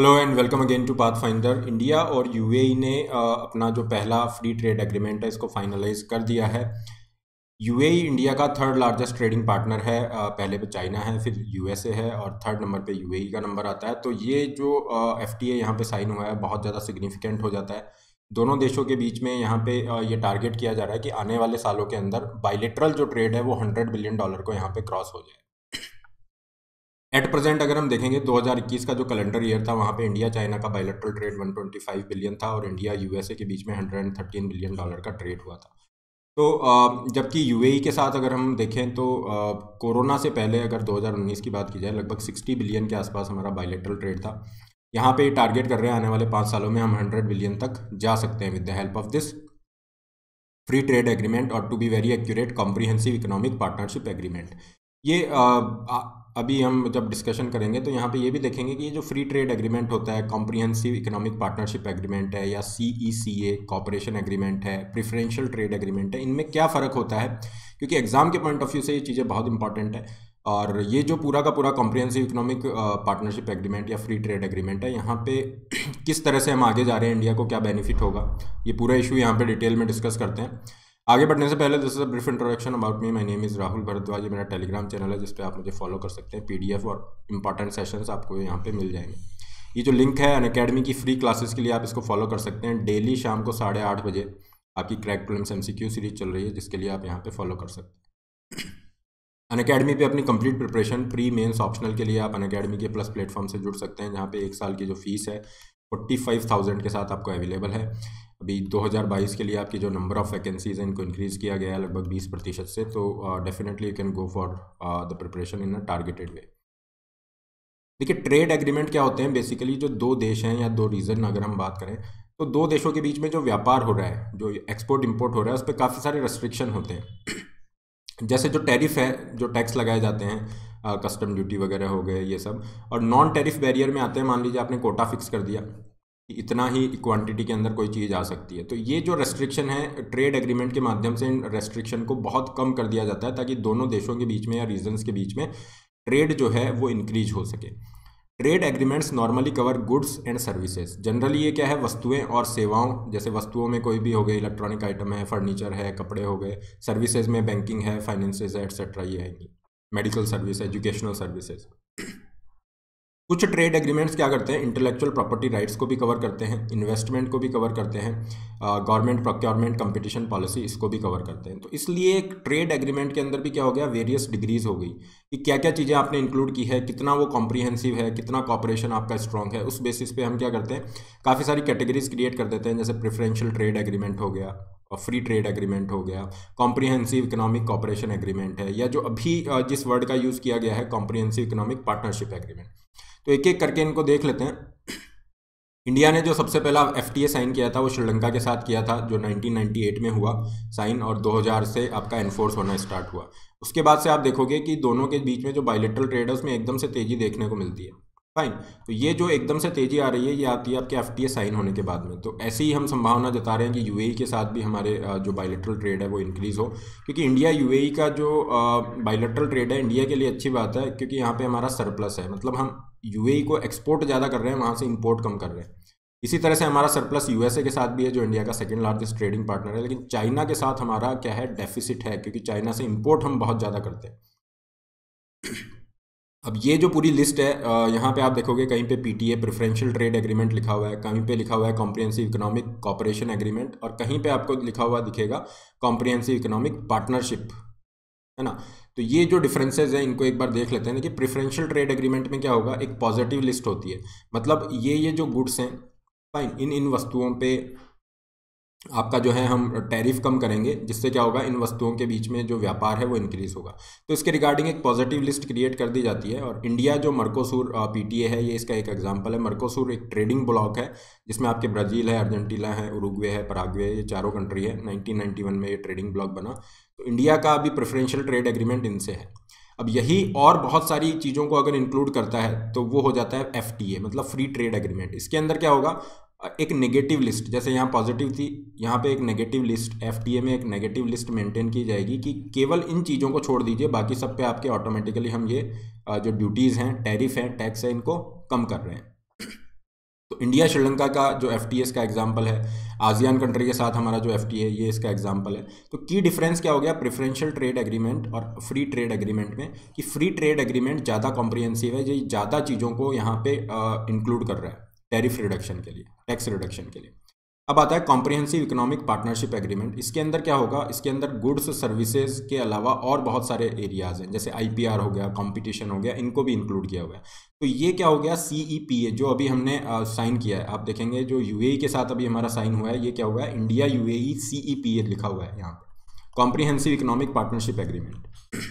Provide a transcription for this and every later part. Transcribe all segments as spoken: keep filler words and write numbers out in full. Hello and welcome again to Pathfinder. India और UAE ने अपना जो पहला फ्री ट्रेड एग्रीमेंट है इसको फाइनलाइज कर दिया है। यूएई इंडिया का थर्ड लार्जेस्ट ट्रेडिंग पार्टनर है, पहले पे चाइना है, फिर यूएसए है और थर्ड नंबर पे यूएई का नंबर आता है। तो ये जो एफटीए यहाँ पे साइन हुआ है बहुत ज़्यादा सिग्निफिकेंट हो जाता है। दोनों देशों के बीच में यहाँ पे ये टारगेट किया जा रहा है कि आने वाले सालों के अंदर बाइलेटरल जो ट्रेड है वो हंड्रेड बिलियन डॉलर को यहाँ पे क्रॉस हो जाए। एट प्रेजेंट अगर हम देखेंगे दो हज़ार इक्कीस का जो कैलेंडर ईयर था वहाँ पे इंडिया चाइना का बायलैटरल ट्रेड एक सौ पच्चीस बिलियन था और इंडिया यूएसए के बीच में एक सौ तेरह बिलियन डॉलर का ट्रेड हुआ था। तो जबकि यूएई के साथ अगर हम देखें तो कोरोना से पहले अगर दो हज़ार उन्नीस की बात की जाए लगभग साठ बिलियन के आसपास हमारा बायलैटरल ट्रेड था। यहाँ पे टारगेट कर रहे हैं आने वाले पाँच सालों में हम हंड्रेड बिलियन तक जा सकते हैं with the help of this free trade agreement और to be very accurate comprehensive economic partnership agreement. ये आ, आ, अभी हम जब डिस्कशन करेंगे तो यहाँ पे ये भी देखेंगे कि ये जो फ्री ट्रेड एग्रीमेंट होता है कॉम्प्रिहेंसिव इकोनॉमिक पार्टनरशिप एग्रीमेंट है या सीईसीए कॉपरेशन एग्रीमेंट है, प्रेफरेंशियल ट्रेड एग्रीमेंट है, इनमें क्या फ़र्क होता है, क्योंकि एग्जाम के पॉइंट ऑफ व्यू से ये चीज़ें बहुत इंपॉर्टेंट है। और ये जो पूरा का पूरा कॉम्प्रिहेंसिव इकोनॉमिक पार्टनरशिप एग्रीमेंट या फ्री ट्रेड एग्रीमेंट है यहाँ पे किस तरह से हम आगे जा रहे हैं, इंडिया को क्या बेनिफिट होगा, ये पूरा इशू यहाँ पे डिटेल में डिस्कस करते हैं। आगे बढ़ने से पहले this is a brief introduction about me. My name is Rahul Bhardwaj. ये मेरा टेलीग्राम चैनल है जिस पे आप मुझे फॉलो कर सकते हैं। पीडीएफ और इंपॉर्टेंट सेशंस आपको यहाँ पे मिल जाएंगे। ये जो लिंक है अनअकैडमी की फ्री क्लासेस के लिए आप इसको फॉलो कर सकते हैं। डेली शाम को साढ़े आठ बजे आपकी क्रैक प्रॉब्लम्स एमसीक्यू सीरीज चल रही है जिसके लिए आप यहाँ पर फॉलो कर सकते हैं। अनअकैडमी पे अपनी complete preparation pre mains optional के लिए आप अनअकैडमी के प्लस प्लेटफॉर्म से जुड़ सकते हैं जहाँ पे एक साल की जो फीस है फोर्टी फाइव थाउजेंड के साथ आपको अवेलेबल है। अभी दो हज़ार बाईस के लिए आपकी जो नंबर ऑफ़ वैकेंसीज़ हैं इनको इंक्रीज़ किया गया है लगभग बीस प्रतिशत से। तो definitely you can go for the preparation in a targeted way. देखिए ट्रेड एग्रीमेंट क्या होते हैं, बेसिकली जो दो देश हैं या दो रीजन अगर हम बात करें तो दो देशों के बीच में जो व्यापार हो रहा है, जो एक्सपोर्ट इम्पोर्ट हो रहा है, उस पर काफ़ी सारे रेस्ट्रिक्शन होते हैं। जैसे जो टैरिफ है, जो टैक्स लगाए जाते हैं, कस्टम ड्यूटी वगैरह हो गए ये सब, और नॉन टैरिफ बैरियर में आते हैं। मान लीजिए आपने कोटा फिक्स कर दिया कि इतना ही क्वांटिटी के अंदर कोई चीज़ आ सकती है, तो ये जो रेस्ट्रिक्शन है ट्रेड एग्रीमेंट के माध्यम से इन रेस्ट्रिक्शन को बहुत कम कर दिया जाता है ताकि दोनों देशों के बीच में या रीजन्स के बीच में ट्रेड जो है वो इंक्रीज हो सके। Trade agreements normally cover goods and services. Generally ये क्या है, वस्तुएं और सेवाओं, जैसे वस्तुओं में कोई भी हो गई, इलेक्ट्रॉनिक आइटम है, फर्नीचर है, कपड़े हो गए, सर्विसेज में बैंकिंग है, फाइनेंसेज है एट्सेट्रा, ये आएंगी मेडिकल सर्विस, एजुकेशनल सर्विसेज। कुछ ट्रेड एग्रीमेंट्स क्या करते हैं, इंटेलेक्चुअल प्रॉपर्टी राइट्स को भी कवर करते हैं, इन्वेस्टमेंट को भी कवर करते हैं, गवर्नमेंट प्रोक्योरमेंट कंपटीशन पॉलिसी इसको भी कवर करते हैं। तो इसलिए एक ट्रेड एग्रीमेंट के अंदर भी क्या हो गया, वेरियस डिग्रीज हो गई कि क्या क्या चीज़ें आपने इंक्लूड की है, कितना वो कॉम्प्रीहेंसिव है, कितना कॉपरेशन आपका स्ट्रॉन्ग है। उस बेसिस पे हम क्या करते हैं, काफ़ी सारी कैटेगरीज क्रिएट कर देते हैं, जैसे प्रेफरेंशियल ट्रेड एग्रीमेंट हो गया और फ्री ट्रेड एग्रीमेंट हो गया, कॉम्प्रीहेंसिव इकोनॉमिक कॉपरेशन एग्रीमेंट है, या जो अभी जिस वर्ड का यूज़ किया गया है कॉम्प्रीहेंसिव इकोनॉमिक पार्टनरशिप एग्रीमेंट। तो एक एक करके इनको देख लेते हैं। इंडिया ने जो सबसे पहला एफटीए साइन किया था वो श्रीलंका के साथ किया था जो नाइनटीन नाइंटी एट में हुआ साइन और दो हज़ार से आपका एनफोर्स होना स्टार्ट हुआ। उसके बाद से आप देखोगे कि दोनों के बीच में जो बायलैटरल ट्रेड है उसमें एकदम से तेज़ी देखने को मिलती है। फाइन, तो ये जो एकदम से तेज़ी आ रही है ये आती है आपके एफटीए साइन होने के बाद में। तो ऐसी ही हम संभावना जता रहे हैं कि यूएई के साथ भी हमारे जो बायलैटरल ट्रेड है वो इंक्रीज़ हो, क्योंकि इंडिया यूएई का जो बायलैटरल ट्रेड है इंडिया के लिए अच्छी बात है क्योंकि यहाँ पे हमारा सरप्लस है, मतलब हम यूएई को एक्सपोर्ट ज़्यादा कर रहे हैं, वहाँ से इम्पोर्ट कम कर रहे हैं। इसी तरह से हमारा सरप्लस यूएसए के साथ भी है जो इंडिया का सेकेंड लार्जेस्ट ट्रेडिंग पार्टनर है, लेकिन चाइना के साथ हमारा क्या है, डेफिसिट है, क्योंकि चाइना से इम्पोर्ट हम बहुत ज़्यादा करते हैं। अब ये जो पूरी लिस्ट है यहाँ पे आप देखोगे कहीं पे पीटीए प्रेफरेंशियल ट्रेड एग्रीमेंट लिखा हुआ है, कहीं पे लिखा हुआ है कॉम्प्रिहेंसिव इकोनॉमिक कॉपरेशन एग्रीमेंट, और कहीं पे आपको लिखा हुआ दिखेगा कॉम्प्रिहेंसिव इकोनॉमिक पार्टनरशिप, है ना। तो ये जो डिफरेंसेस हैं इनको एक बार देख लेते हैं कि प्रेफरेंशियल ट्रेड एग्रीमेंट में क्या होगा, एक पॉजिटिव लिस्ट होती है, मतलब ये ये जो गुड्स हैं फाइन, इन इन वस्तुओं पर आपका जो है हम टैरिफ कम करेंगे जिससे क्या होगा, इन वस्तुओं के बीच में जो व्यापार है वो इंक्रीज़ होगा। तो इसके रिगार्डिंग एक पॉजिटिव लिस्ट क्रिएट कर दी जाती है। और इंडिया जो मर्कोसूर पीटीए है ये इसका एक एग्जांपल है। मर्कोसूर एक ट्रेडिंग ब्लॉक है जिसमें आपके ब्राज़ील है, अर्जेंटीना है, उरुग्वे है, पराग्वे है, ये चारों कंट्री है। नाइनटीन नाइन्टी वन में ये ट्रेडिंग ब्लॉक बना। तो इंडिया का अभी प्रेफरेंशियल ट्रेड एग्रीमेंट इनसे है। अब यही और बहुत सारी चीज़ों को अगर इंक्लूड करता है तो वो हो जाता है एफटीए, मतलब फ्री ट्रेड एग्रीमेंट। इसके अंदर क्या होगा, एक नेगेटिव लिस्ट, जैसे यहाँ पॉजिटिव थी यहाँ पे एक नेगेटिव लिस्ट, एफटीए में एक नेगेटिव लिस्ट मेंटेन की जाएगी कि केवल इन चीज़ों को छोड़ दीजिए, बाकी सब पे आपके ऑटोमेटिकली हम ये जो ड्यूटीज़ हैं, टैरिफ हैं, टैक्स हैं, इनको कम कर रहे हैं। इंडिया श्रीलंका का जो एफटीए इसका एग्जाम्पल है, आसियान कंट्री के साथ हमारा जो एफटीए है ये इसका एग्जाम्पल है। तो की डिफरेंस क्या हो गया प्रेफरेंशियल ट्रेड एग्रीमेंट और फ्री ट्रेड एग्रीमेंट में, कि फ्री ट्रेड एग्रीमेंट ज़्यादा कॉम्प्रिहेंसिव है, ये ज़्यादा चीज़ों को यहाँ पे इंक्लूड कर रहा है टैरिफ रिडक्शन के लिए, टैक्स रिडक्शन के लिए। अब आता है कॉम्प्रिहेंसिव इकोनॉमिक पार्टनरशिप एग्रीमेंट। इसके अंदर क्या होगा, इसके अंदर गुड्स सर्विसेज के अलावा और बहुत सारे एरियाज हैं, जैसे आईपीआर हो गया, कंपटीशन हो गया, इनको भी इंक्लूड किया हुआ है। तो ये क्या हो गया सीईपीए जो अभी हमने साइन किया है, आप देखेंगे जो यूएई के साथ अभी हमारा साइन हुआ है, ये क्या हुआ है इंडिया यूएई सीईपीए लिखा हुआ है यहाँ पर, कॉम्प्रिहेंसिव इकोनॉमिक पार्टनरशिप एग्रीमेंट।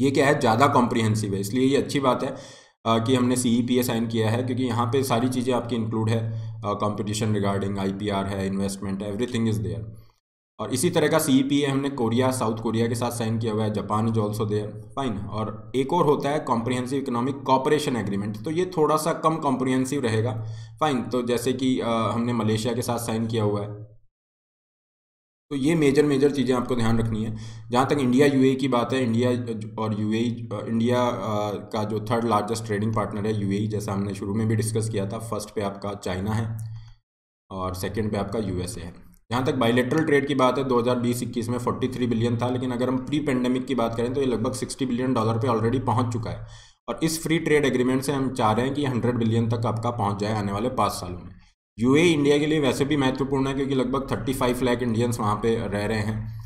ये क्या है ज़्यादा कॉम्प्रिहेंसिव है, इसलिए ये अच्छी बात है कि हमने सीईपीए साइन किया है, क्योंकि यहाँ पे सारी चीज़ें आपकी इंक्लूड है, कंपटीशन रिगार्डिंग आईपीआर है, इन्वेस्टमेंट है, एवरीथिंग इज़ देयर। और इसी तरह का सीईपीए हमने कोरिया, साउथ कोरिया के साथ साइन किया हुआ है, Japan is also there, fine. और एक और होता है कॉम्प्रिहेंसिव इकोनॉमिक कॉपरेशन एग्रीमेंट, तो ये थोड़ा सा कम कॉम्प्रिहेंसिव रहेगा, फाइन। तो जैसे कि हमने मलेशिया के साथ साइन किया हुआ है। तो ये मेजर मेजर चीज़ें आपको ध्यान रखनी है। जहाँ तक इंडिया यूएई की बात है, इंडिया और यूएई, इंडिया का जो थर्ड लार्जेस्ट ट्रेडिंग पार्टनर है यूएई, जैसा हमने शुरू में भी डिस्कस किया था, फर्स्ट पे आपका चाइना है और सेकंड पे आपका यूएसए है। जहाँ तक बाइलेटरल ट्रेड की बात है, दो हज़ार बीस इक्कीस में तैंतालीस बिलियन था, लेकिन अगर हम प्री पेंडेमिक की बात करें तो ये लगभग साठ बिलियन डॉलर पे ऑलरेडी पहुँच चुका है। और इस फ्री ट्रेड एग्रीमेंट से हम चाह रहे हैं कि सौ बिलियन तक आपका पहुँच जाए आने वाले पाँच सालों में। यूएई इंडिया के लिए वैसे भी महत्वपूर्ण है, क्योंकि लगभग पैंतीस लाख इंडियंस वहाँ पे रह रहे हैं।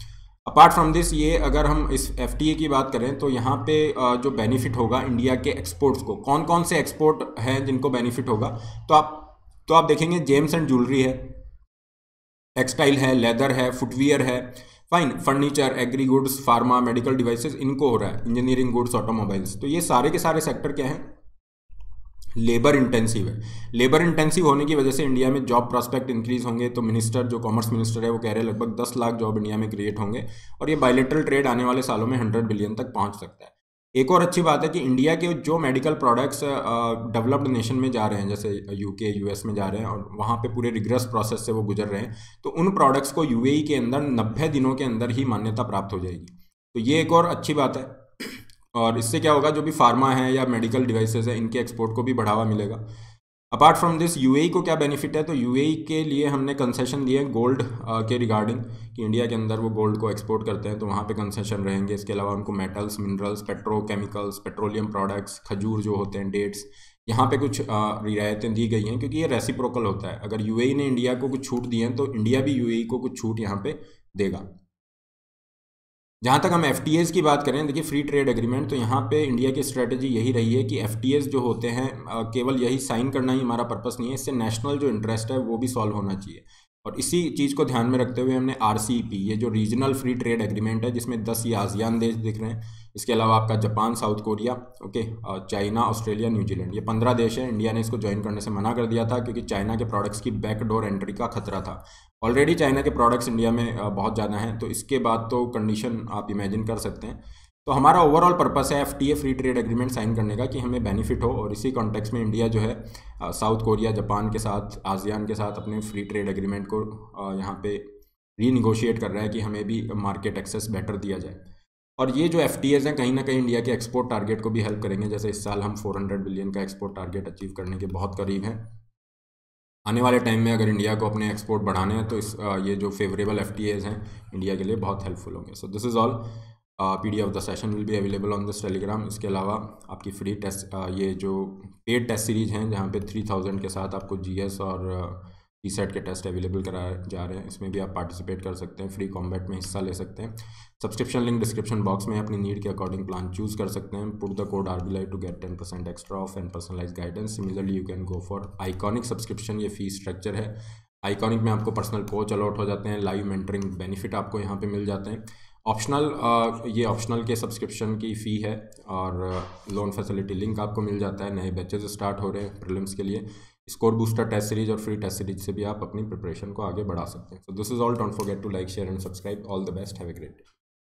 अपार्ट फ्रॉम दिस, ये अगर हम इस एफटीए की बात करें तो यहाँ पे जो बेनिफिट होगा इंडिया के एक्सपोर्ट्स को, कौन कौन से एक्सपोर्ट हैं जिनको बेनिफिट होगा, तो आप तो आप देखेंगे जेम्स एंड ज्वेलरी है, टेक्सटाइल है, लेदर है, फुटवियर है, fine, furniture, agri goods, pharma, medical devices, इनको हो रहा है, इंजीनियरिंग गुड्स, ऑटोमोबाइल्स। तो ये सारे के सारे सेक्टर क्या हैं लेबर इंटेंसिव है। लेबर इंटेंसिव होने की वजह से इंडिया में जॉब प्रोस्पेक्ट इंक्रीज होंगे। तो मिनिस्टर जो कॉमर्स मिनिस्टर है वो कह रहे हैं लगभग दस लाख जॉब इंडिया में क्रिएट होंगे, और ये बायलैटरल ट्रेड आने वाले सालों में सौ बिलियन तक पहुंच सकता है। एक और अच्छी बात है कि इंडिया के जो मेडिकल प्रोडक्ट्स डेवलप्ड नेशन में जा रहे हैं, जैसे यूके, यूएस में जा रहे हैं और वहाँ पे पूरे रिग्रेस प्रोसेस से वो गुजर रहे हैं, तो उन प्रोडक्ट्स को यूएई के अंदर नब्बे दिनों के अंदर ही मान्यता प्राप्त हो जाएगी। तो ये एक और अच्छी बात है, और इससे क्या होगा जो भी फार्मा है या मेडिकल डिवाइसेस है इनके एक्सपोर्ट को भी बढ़ावा मिलेगा। अपार्ट फ्रॉम दिस यूएई को क्या बेनिफिट है, तो यूएई के लिए हमने कंसेशन दिए हैं गोल्ड के रिगार्डिंग, कि इंडिया के अंदर वो गोल्ड को एक्सपोर्ट करते हैं तो वहाँ पे कंसेशन रहेंगे। इसके अलावा उनको metals, minerals, petrochemicals, petroleum products, खजूर जो होते हैं, डेट्स, यहाँ पे कुछ रियायतें दी गई हैं, क्योंकि ये रेसिप्रोकल होता है। अगर यूएई ने इंडिया को कुछ छूट दी है तो इंडिया भी यूएई को कुछ छूट यहाँ पे देगा। जहाँ तक हम एफटीएस की बात करें, देखिए फ्री ट्रेड एग्रीमेंट, तो यहाँ पे इंडिया की स्ट्रेटजी यही रही है कि एफटीएस जो होते हैं केवल यही साइन करना ही हमारा पर्पस नहीं है, इससे नेशनल जो इंटरेस्ट है वो भी सॉल्व होना चाहिए। और इसी चीज़ को ध्यान में रखते हुए हमने आरसीईपी, ये जो रीजनल फ्री ट्रेड एग्रीमेंट है, जिसमें दस ये आसियान देश दिख रहे हैं, इसके अलावा आपका Japan, South Korea, okay, China, Australia, New Zealand, ये पंद्रह देश हैं। इंडिया ने इसको ज्वाइन करने से मना कर दिया था, क्योंकि चाइना के प्रोडक्ट्स की बैकडोर एंट्री का खतरा था। ऑलरेडी चाइना के प्रोडक्ट्स इंडिया में बहुत ज़्यादा हैं, तो इसके बाद तो कंडीशन आप इमेजिन कर सकते हैं। तो हमारा ओवरऑल पर्पस है FTA free trade agreement sign करने का कि हमें बेनिफिट हो, और इसी कॉन्टेक्स्ट में इंडिया जो है साउथ कोरिया, जापान के साथ, आसियान के साथ अपने फ्री ट्रेड एग्रीमेंट को यहाँ पे रीनिगोशिएट कर रहा है कि हमें भी मार्केट एक्सेस बेटर दिया जाए। और ये जो एफटीएज हैं कहीं ना कहीं इंडिया के एक्सपोर्ट टारगेट को भी हेल्प करेंगे, जैसे इस साल हम फोर हंड्रेड बिलियन का एक्सपोर्ट टारगेट अचीव करने के बहुत करीब हैं। आने वाले टाइम में अगर इंडिया को अपने एक्सपोर्ट बढ़ाने हैं तो इस ये जो फेवरेबल एफटीएज हैं इंडिया के लिए बहुत हेल्पफुल होंगे। So this is all. PDF of the session will be available on this Telegram. इसके अलावा आपकी फ्री टेस्ट, ये जो पेड टेस्ट सीरीज हैं जहाँ पे थ्री थाउजेंड के साथ आपको जीएस और टी सेट के टेस्ट अवेलेबल कराए जा रहे हैं, इसमें भी आप पार्टिसिपेट कर सकते हैं, फ्री कॉम्बैट में हिस्सा ले सकते हैं। सब्सक्रिप्शन लिंक डिस्क्रिप्शन बॉक्स में अपनी नीड के अकॉर्डिंग प्लान चूज़ कर सकते हैं। Put the code RBI to get ten percent extra off and personalise guidance. Similarly you can go for iconic subscription, ये फी स्ट्रक्चर है। आइकॉनिक में आपको पर्सनल कोच अलॉट हो जाते हैं, लाइव मेंटरिंग बेनिफिट आपको यहाँ पे मिल जाते हैं। ऑप्शनल, ये ऑप्शनल के सब्सक्रिप्शन की फ़ी है, और लोन फैसिलिटी लिंक आपको मिल जाता है। नए बैचेस स्टार्ट हो रहे हैं प्रीलिम्स के लिए। स्कोर बूस्टर टेस्ट सीरीज और फ्री टेस्ट सीरीज से भी आप अपनी प्रिपरेशन को आगे बढ़ा सकते हैं। So this is all. Don't forget to like, share and subscribe. All the best. Have a great day.